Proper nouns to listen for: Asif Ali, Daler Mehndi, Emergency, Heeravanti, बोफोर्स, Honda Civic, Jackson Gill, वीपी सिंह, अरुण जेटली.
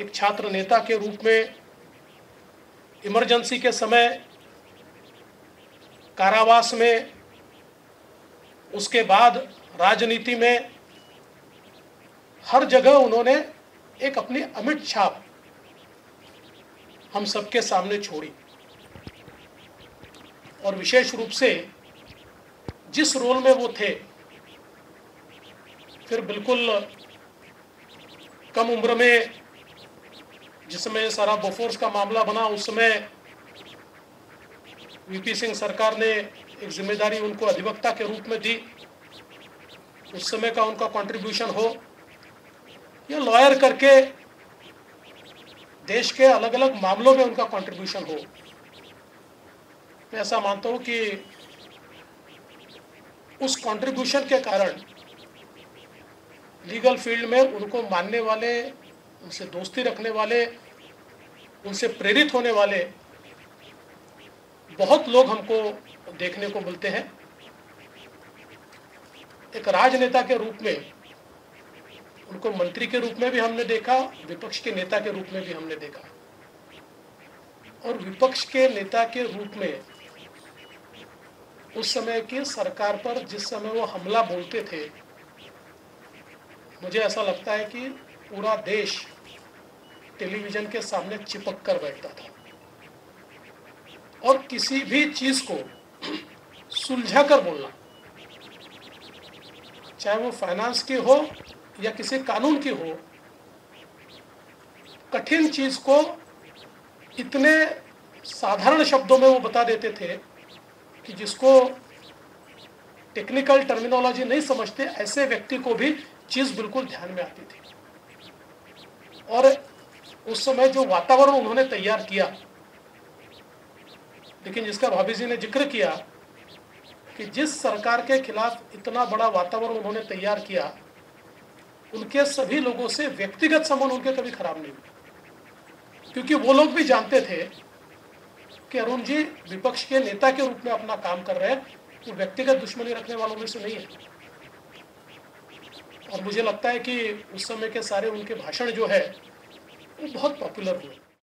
एक छात्र नेता के रूप में इमरजेंसी के समय कारावास में, उसके बाद राजनीति में, हर जगह उन्होंने एक अपनी अमिट छाप हम सबके सामने छोड़ी। और विशेष रूप से जिस रोल में वो थे, फिर बिल्कुल कम उम्र में, जिसमें सारा बोफोर्स का मामला बना, उस समय वीपी सिंह सरकार ने एक जिम्मेदारी उनको अधिवक्ता के रूप में दी, उस समय का उनका कंट्रीब्यूशन हो, या लॉयर करके देश के अलग अलग मामलों में उनका कंट्रीब्यूशन हो। मैं ऐसा मानता हूँ कि उस कंट्रीब्यूशन के कारण लीगल फील्ड में उनको मानने वाले, उनसे दोस्ती रखने वाले, उनसे प्रेरित होने वाले बहुत लोग हमको देखने को मिलते हैं। एक राजनेता के रूप में उनको मंत्री के रूप में भी हमने देखा, विपक्ष के नेता के रूप में भी हमने देखा। और विपक्ष के नेता के रूप में उस समय की सरकार पर जिस समय वो हमला बोलते थे, मुझे ऐसा लगता है कि पूरा देश टेलीविजन के सामने चिपक कर बैठता था। और किसी भी चीज को सुलझा कर बोलना, चाहे वो फाइनेंस की हो या किसी कानून की हो, कठिन चीज को इतने साधारण शब्दों में वो बता देते थे कि जिसको टेक्निकल टर्मिनोलॉजी नहीं समझते ऐसे व्यक्ति को भी चीज बिल्कुल ध्यान में आती थी। और उस समय जो वातावरण उन्होंने तैयार किया, लेकिन जिसका भाभी जी ने जिक्र किया कि जिस सरकार के खिलाफ इतना बड़ा वातावरण उन्होंने तैयार किया, उनके सभी लोगों से व्यक्तिगत संबंध उनके कभी खराब नहीं हुए, क्योंकि वो लोग भी जानते थे कि अरुण जी विपक्ष के नेता के रूप में अपना काम कर रहे हैं, वो व्यक्तिगत दुश्मनी रखने वालों में से नहीं है। और मुझे लगता है कि उस समय के सारे उनके भाषण जो है वो बहुत पॉपुलर हुए।